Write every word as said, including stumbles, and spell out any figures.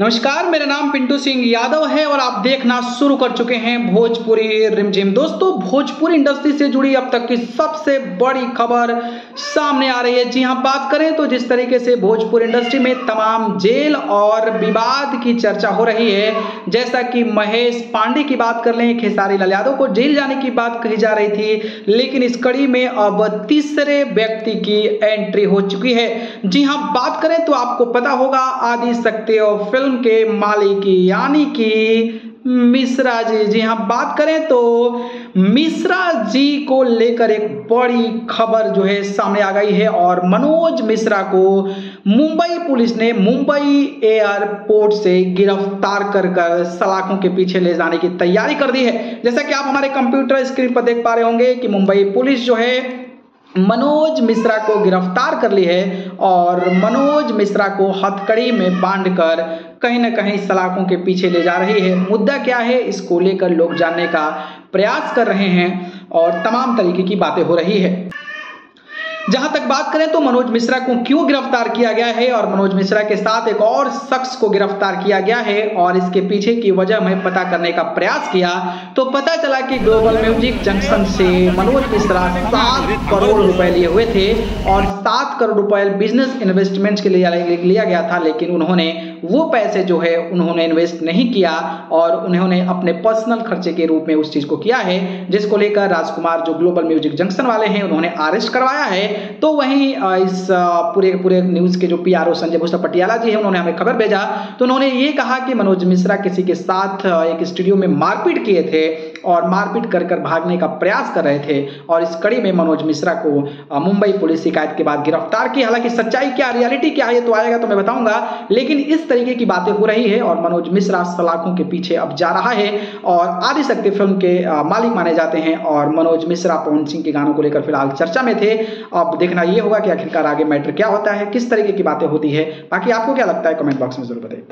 नमस्कार, मेरा नाम पिंटू सिंह यादव है और आप देखना शुरू कर चुके हैं भोजपुरी रिमझिम। दोस्तों, भोजपुरी इंडस्ट्री से जुड़ी अब तक की सबसे बड़ी खबर सामने आ रही है। जी हाँ, बात करें तो जिस तरीके से भोजपुरी इंडस्ट्री में तमाम जेल और विवाद की चर्चा हो रही है, जैसा कि महेश पांडे की बात कर लें, खेसारी लाल यादव को जेल जाने की बात कही जा रही थी, लेकिन इस कड़ी में अब तीसरे व्यक्ति की एंट्री हो चुकी है। जी हाँ, बात करें तो आपको पता होगा आदिशक्ति और फिल्म के मालिक यानी कि मिश्रा जी। जी हाँ, बात करें तो मिश्रा जी को लेकर एक बड़ी खबर जो है सामने आ गई है और मनोज मिश्रा को मुंबई पुलिस ने मुंबई एयरपोर्ट से गिरफ्तार कर कर सलाखों के पीछे ले जाने की तैयारी कर दी है। जैसा कि आप हमारे कंप्यूटर स्क्रीन पर देख पा रहे होंगे कि मुंबई पुलिस जो है मनोज मिश्रा को गिरफ्तार कर ली है और मनोज मिश्रा को हथकड़ी में बांधकर कहीं ना कहीं सलाखों के पीछे ले जा रही है। मुद्दा क्या है, इसको लेकर लोग जानने का प्रयास कर रहे हैं और तमाम तरीके की बातें हो रही है। जहां तक बात करें तो मनोज मिश्रा को क्यों गिरफ्तार किया गया है और मनोज मिश्रा के साथ एक और शख्स को गिरफ्तार किया गया है और इसके पीछे की वजह में पता करने का प्रयास किया तो पता चला कि ग्लोबल म्यूजिक जंक्शन से मनोज मिश्रा सात करोड़ रुपए लिए हुए थे और सात करोड़ रुपए बिजनेस इन्वेस्टमेंट के लिए लिया गया था, लेकिन उन्होंने वो पैसे जो है उन्होंने इन्वेस्ट नहीं किया और उन्होंने अपने पर्सनल खर्चे के रूप में उस चीज को किया है, जिसको लेकर राजकुमार जो ग्लोबल म्यूजिक जंक्शन वाले हैं उन्होंने अरेस्ट करवाया है। तो वहीं इस पूरे पूरे न्यूज के जो पीआरओ संजय भूषण पटियाला जी है उन्होंने हमें खबर भेजा तो उन्होंने ये कहा कि मनोज मिश्रा किसी के साथ एक स्टूडियो में मारपीट किए थे और मारपीट कर कर भागने का प्रयास कर रहे थे और इस कड़ी में मनोज मिश्रा को मुंबई पुलिस शिकायत के बाद गिरफ्तार की। हालांकि सच्चाई क्या, रियलिटी क्या है, तो आएगा तो मैं बताऊंगा, लेकिन इस तरीके की बातें हो रही है और मनोज मिश्रा सलाखों के पीछे अब जा रहा है और आदिशक्ति फिल्म के मालिक माने जाते हैं और मनोज मिश्रा पवन सिंह के गानों को लेकर फिलहाल चर्चा में थे। अब देखना यह होगा कि आखिरकार आगे मैटर क्या होता है, किस तरीके की बातें होती है। बाकी आपको क्या लगता है कमेंट बॉक्स में जरूर बताइए।